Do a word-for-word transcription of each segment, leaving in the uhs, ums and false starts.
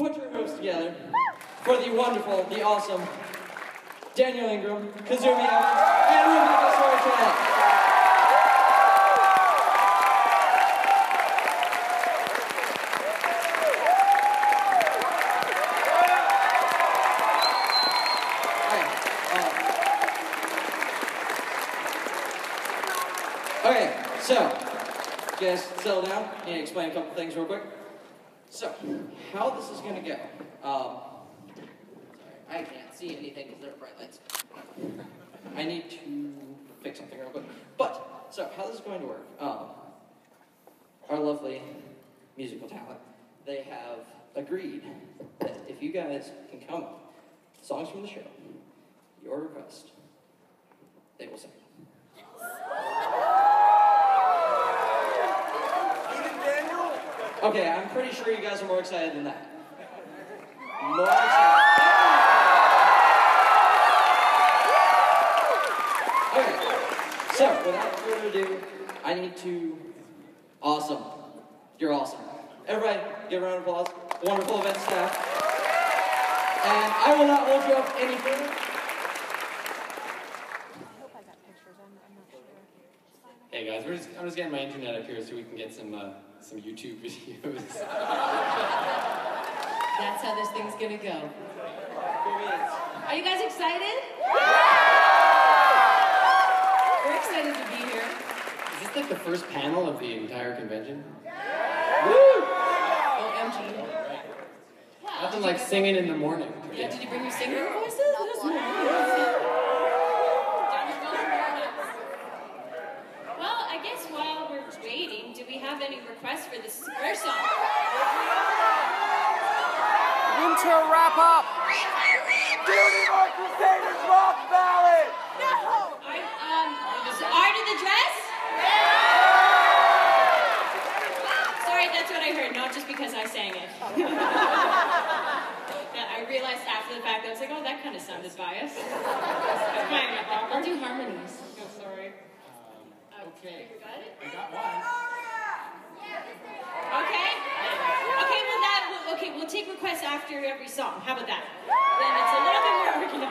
Put your hands together for the wonderful, the awesome Daniel Ingram, Kazumi Evans, and Rebecca Sorchella. Okay, so, you guys settle down and explain a couple things real quick. So, how this is going to go. Um, sorry, I can't see anything because there are bright lights. I need to fix something real quick. But, so, how this is going to work. Um, our lovely musical talent, they have agreed that if you guys can come up with songs from the show, your request, they will sing. Okay, I'm pretty sure you guys are more excited than that. More excited. Okay, so without further ado, I need to... Awesome. You're awesome. Everybody, give a round of applause. Wonderful event staff. And I will not hold you up any further. Hey guys, we're just, I'm just getting my internet up here so we can get some... Uh, some YouTube videos. That's how this thing's gonna go. Are you guys excited? Yeah! We're excited to be here. Is this like the first panel of the entire convention? Yeah! Woo! O M G. Wow, nothing like singing in the morning. Yeah, did you bring your singing voices? That was nice. Waiting, do we have any requests for this first song? Room to wrap up! Beauty by Crusaders Rock Ballad! No! Art, um, Art of the Dress? Yeah! Sorry, that's what I heard, not just because I sang it. I realized after the fact, I was like, oh, that kind of sounded biased. I'll do harmonies. Oh, sorry. Okay. You got it? I got one. Okay. Okay, well that we'll, okay, we'll take requests after every song. How about that? Then it's a little bit more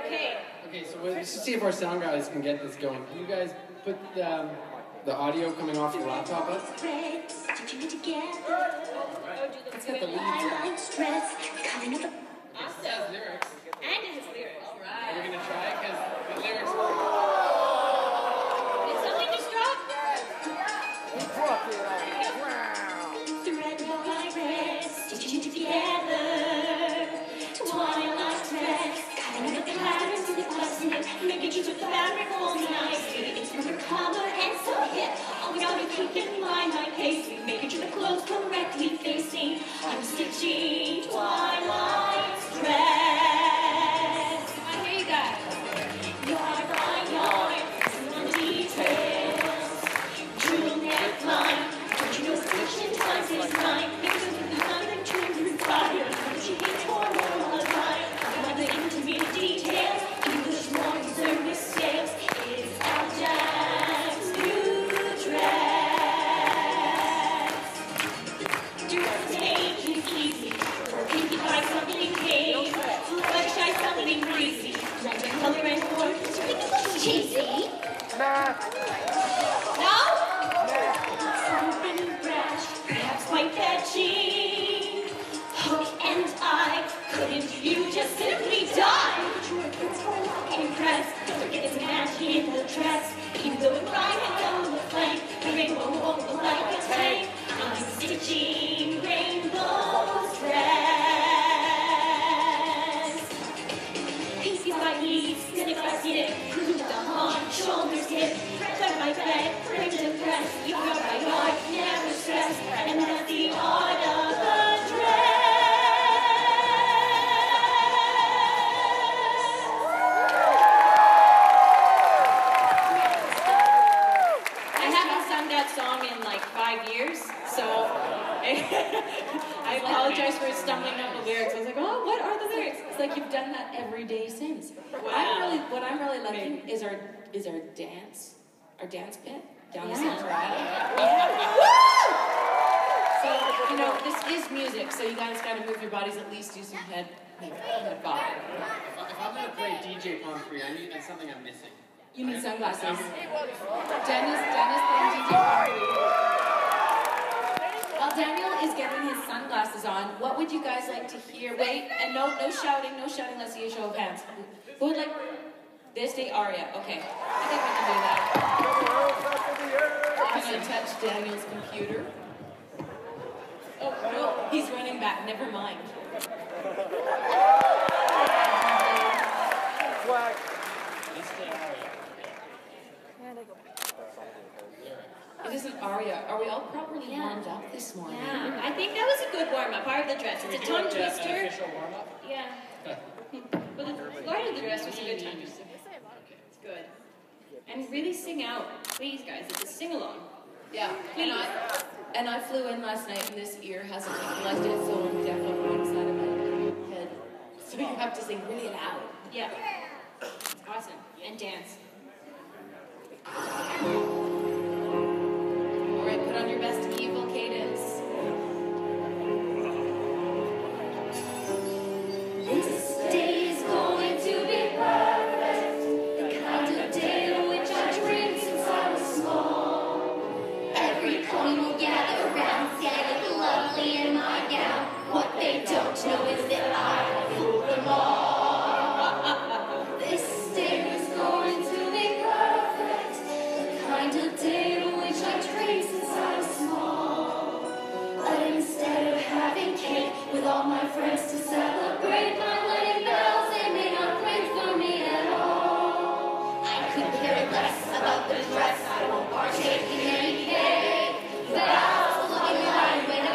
organized. Okay. Okay, so we'll just see if our sound guys can get this going. Can you guys put the, um, the audio coming off your laptop up? It's got the lead. Awesome. It has lyrics. And it has lyrics. All right. We're going to try it because the lyrics work. Keep in mind my pacing, making sure the clothes correctly facing. I'm stitching twilight dress. I hear you guys. Yard by yard, small details. Jewel neckline, don't you know stitching time is mine? Making sure the design and trim is inspired. Don't you hate for more all the time? I want the intimate details. English more service sales is our jazz. Cheesy? Nah. No? Nah. Something rash, perhaps quite catchy. Hook and I, couldn't you just simply die? Your kids were not impressed. Don't forget it's matchy in the dress. Even though it cried and down the flank, the rainbow won't look like a tank. I'm stitching rainbow dress. Pieces by ease, cynic by cynic. Shoulders hip, press on my bed, print and press, yard by yard, never stress, and that's the art of the dress. I haven't sung that song in like five years, so I apologize for stumbling on the lyrics. I was like, oh, what are the lyrics? It's like you've done that every day since. Wow. I'm really, what I'm really liking is our is our dance, our dance pit down yeah. the center aisle. Yeah. Woo! So, you know, this is music, so you guys gotta move your bodies, at least do some head, head, head vibe. If I'm gonna play D J Pon three, I need that's something I'm missing. You need sunglasses. Dennis, Dennis playing D J Pon three. While Daniel is getting his sunglasses on, what would you guys like to hear? Wait, and no no shouting, no shouting, let's see a show of hands. Who would like this day aria? Okay, I think we can do that. I'm gonna touch Daniel's computer. Oh, no, he's running back. Never mind. It isn't aria. Are we all properly yeah. warmed up this morning? Yeah, I think that was a good warm-up. Part of the dress. It's a tongue twister. An official warm-up? Yeah. Well, the part of the dress was a good tongue twister. It's good. And really sing out. Please, guys. It's a sing-along. Yeah. Please. And I, And I flew in last night, and this ear hasn't been collected, so I'm deaf on one side of my head. So you have to sing really loud. Yeah. It's awesome. And dance. All right, put on your best evil cadence. This day is going to be perfect. The kind of day on which I dreamed since I was small. Every coin will get. Don't know is that I fool them all. This day is going to be perfect, the kind of day to which I dreamed since I was small. But instead of having cake with all my friends to celebrate, my wedding bells, they may not ring for me at all. I could care less about the dress, I won't partake in any cake, but I'll look in line when I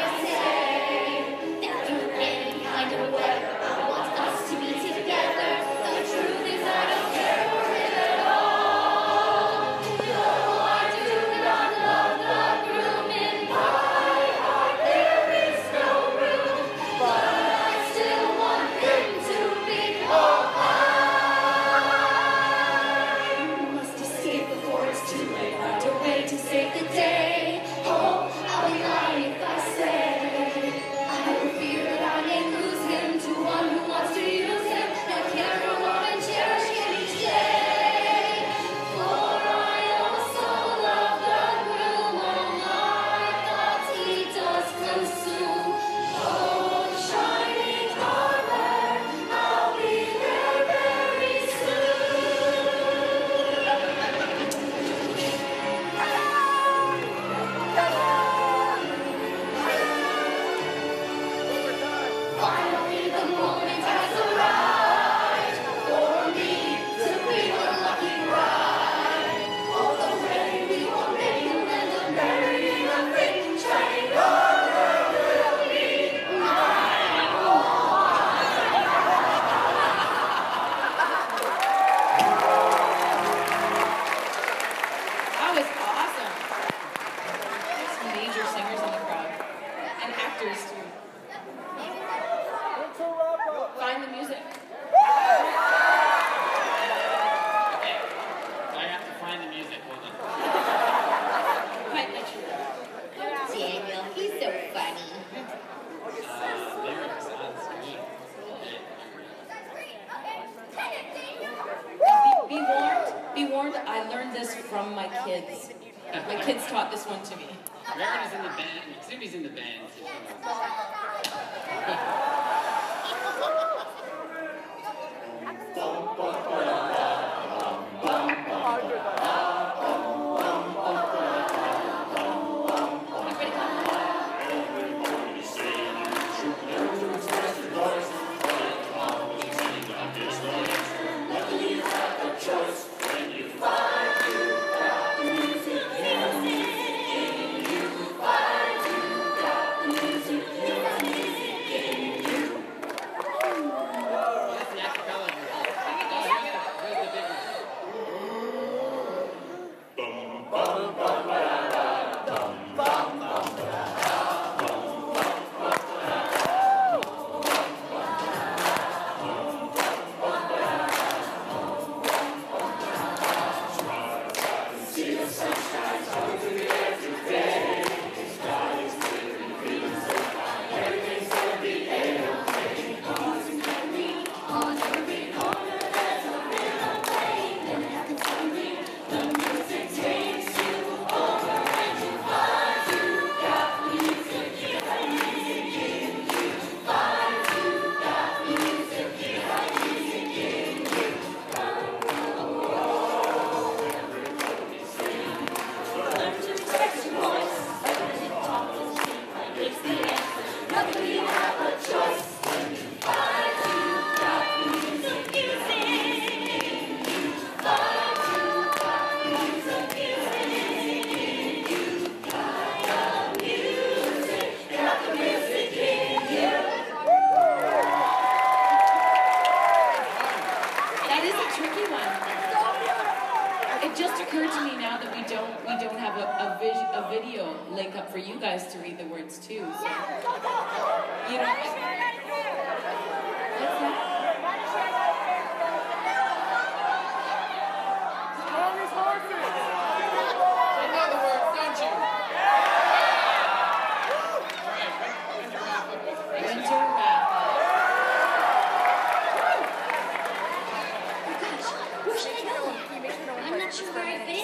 It just occurred to me now that we don't we don't have a a, vis, a video link up for you guys to read the words too. So you know. I know the words, don't you? Winter Raffles. Oh gosh, where should I go? I'm not sure where I've been.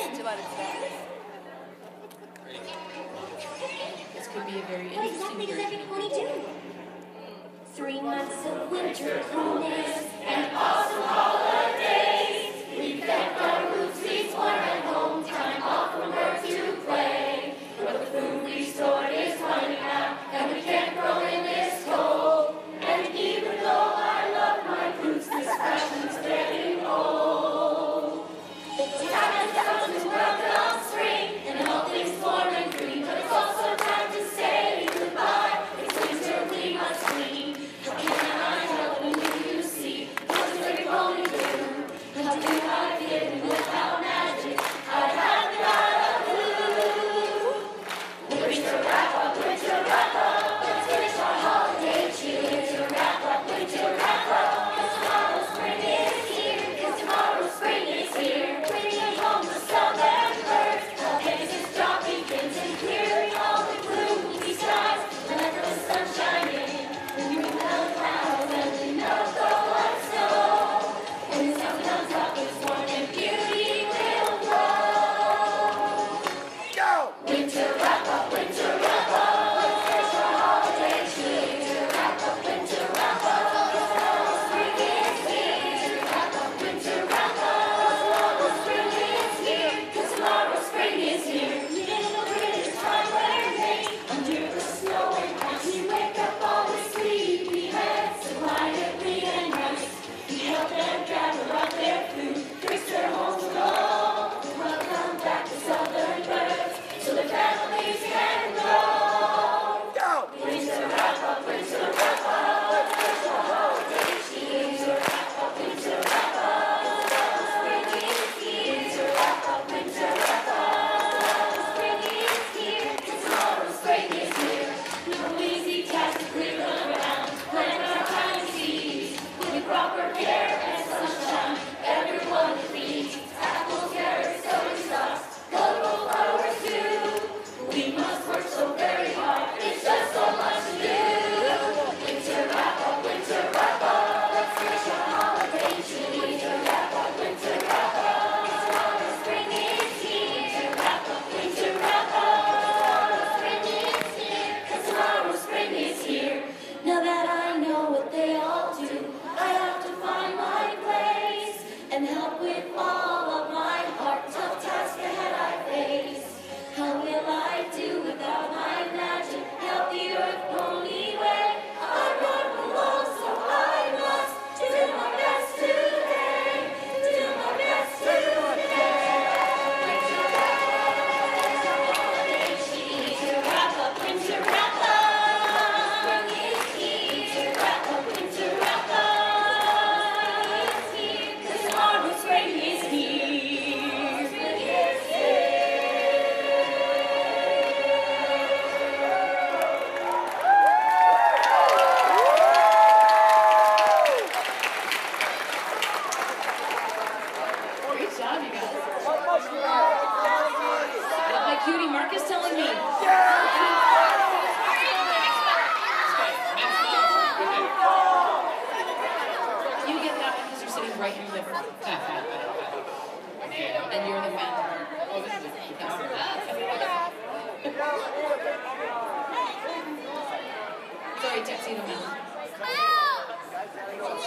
This could be a very interesting. What exactly does everybody do? Three months of winter coolness and awesome holidays. We fed our roots, we swore at home, time off from work to play. But the food we stored is running out, and we can't grow in this cold. And even though I love my roots, this fashion's getting old. It's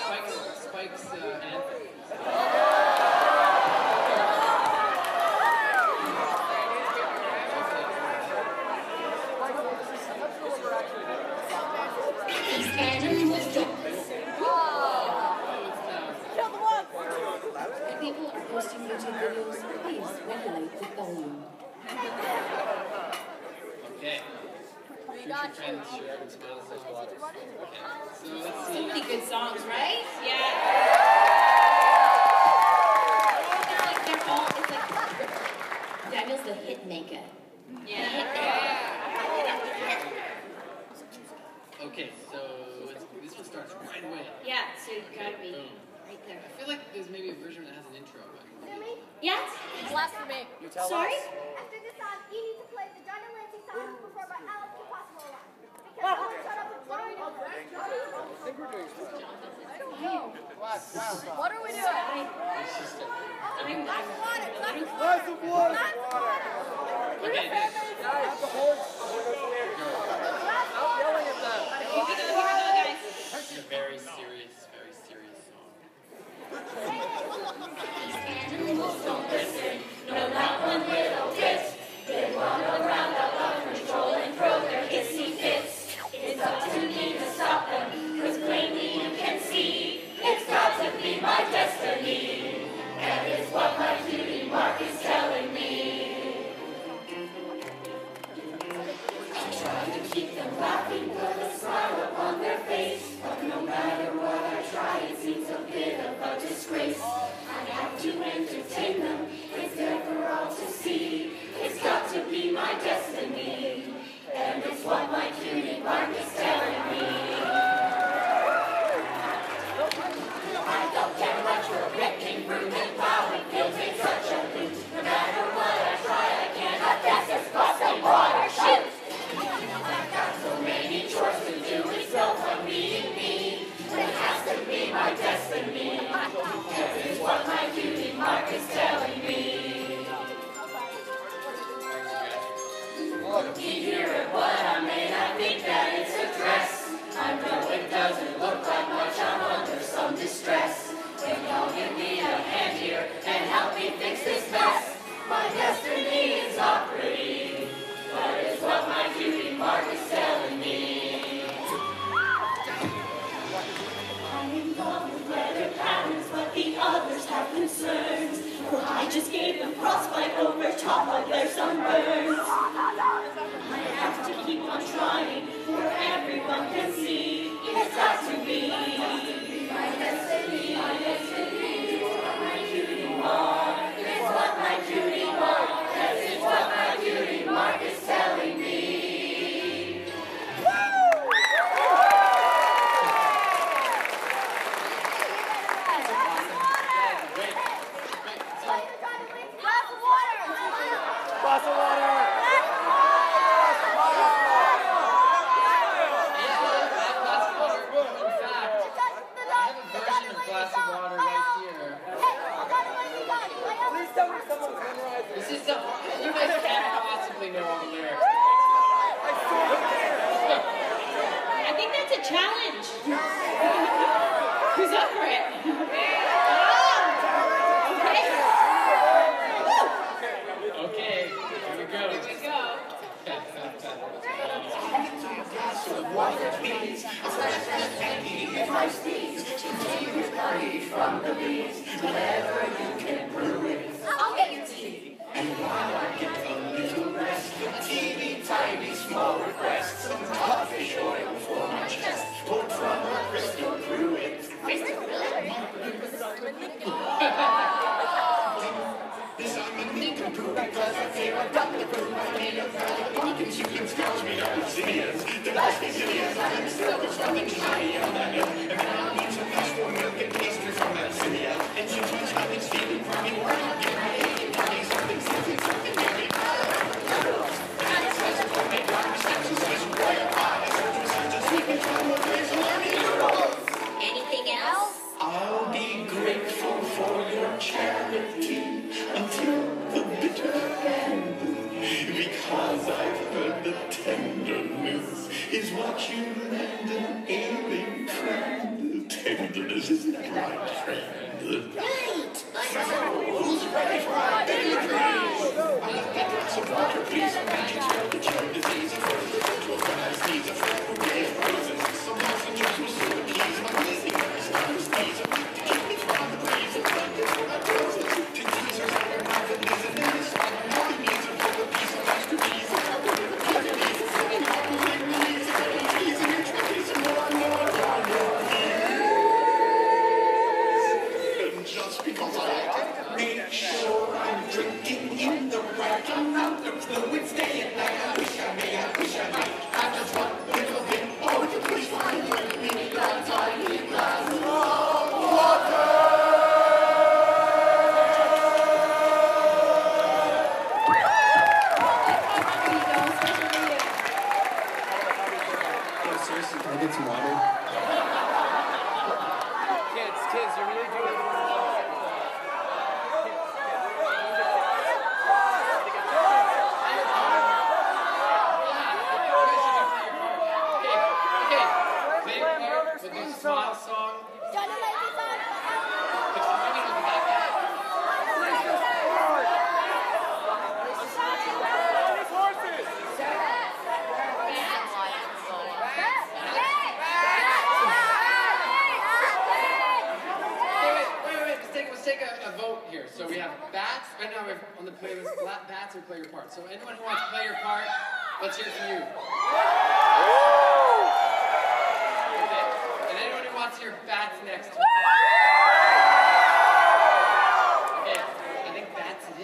like, hit maker. Yeah. Okay, so it's, this one starts right away. Yeah, so you've okay, got to be boom. Right there. I feel like there's maybe a version that has an intro. But... Yeah? It's last for me. You tell Sorry? Us. After this song, you need to play the Daniel Ingram song performed by Alex Impossible Live. Because I want to shut up with what are we doing? I think we're doing something. I don't know. What are we doing? I'm not water. Glass of water. Glass of water. You're a fair man. Guys, the horse. Stop yelling at them. Here we go, here we go, guys. It's a very serious, very serious song. Animals don't listen. No, not one little bit. They wander around out of control and throw their hissy fits. It's up to me to stop them, cause plainly you can see. It's got to be my destiny. That is what my duty mark is telling me. I'm trying to keep them laughing, put a smile upon their face. But no matter what I try, it seems a bit of a disgrace. I have to entertain them, it's there for all to see. It's got to be my destiny, and it's what my duty mark is telling me. Because I make sure I'm drinking in the right amount of So anyone who wants to play your part, let's hear from you. Okay. And anyone who wants to hear bats next. Okay, I think that's it.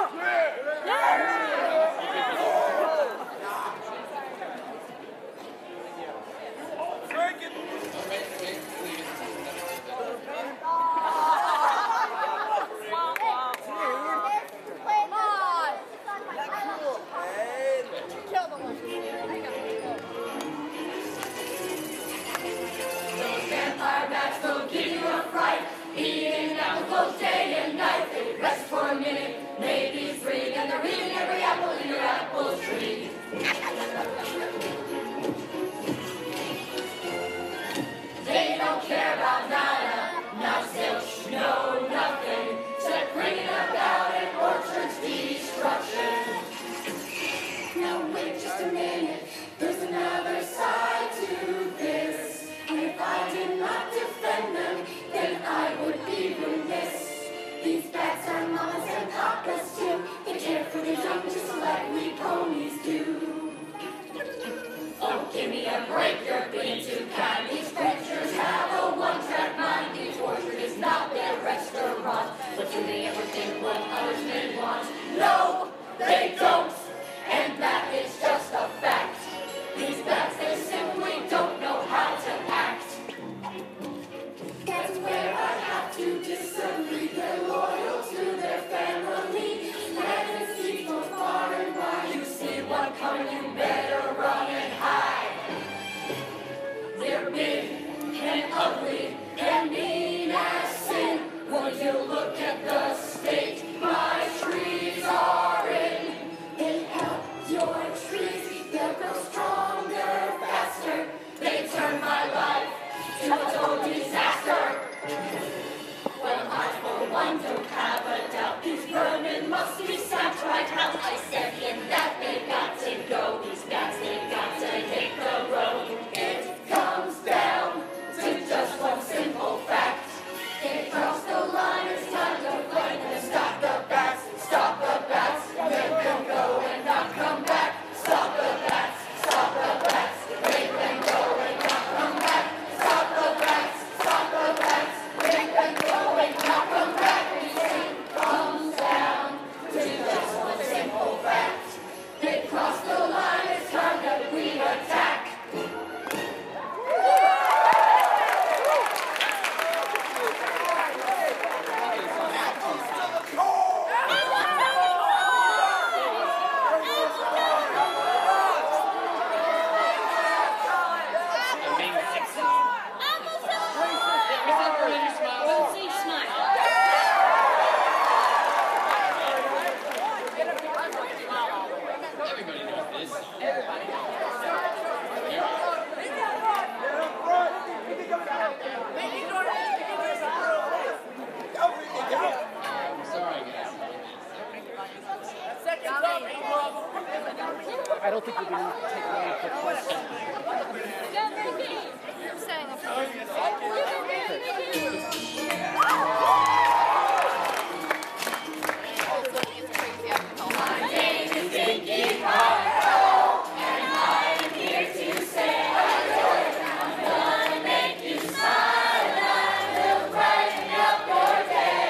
Day.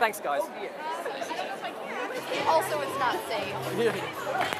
Thanks, guys. Also, it's not safe.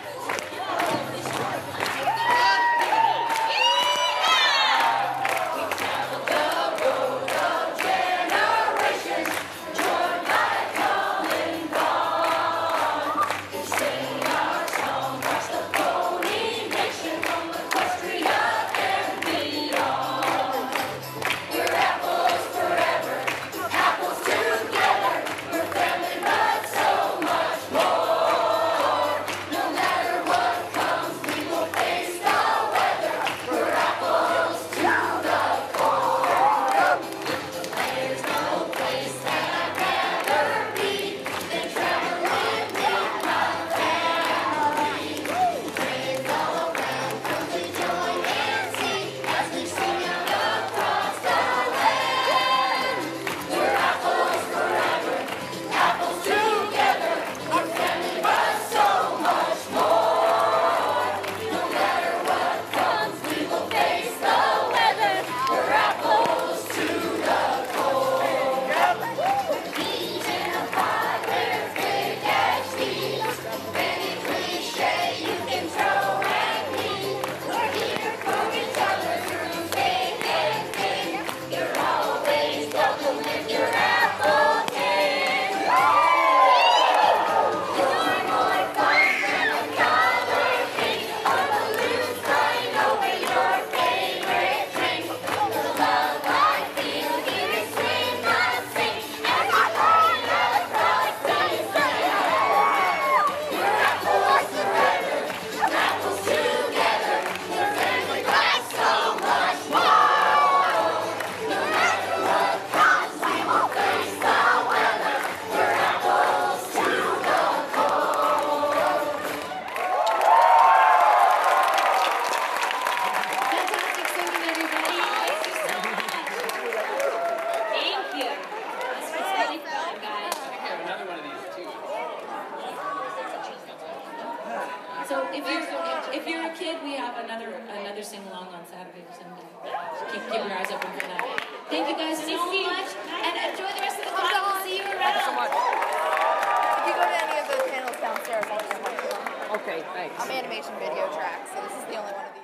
Okay, thanks. I'm animation video track, so this is the only one of these.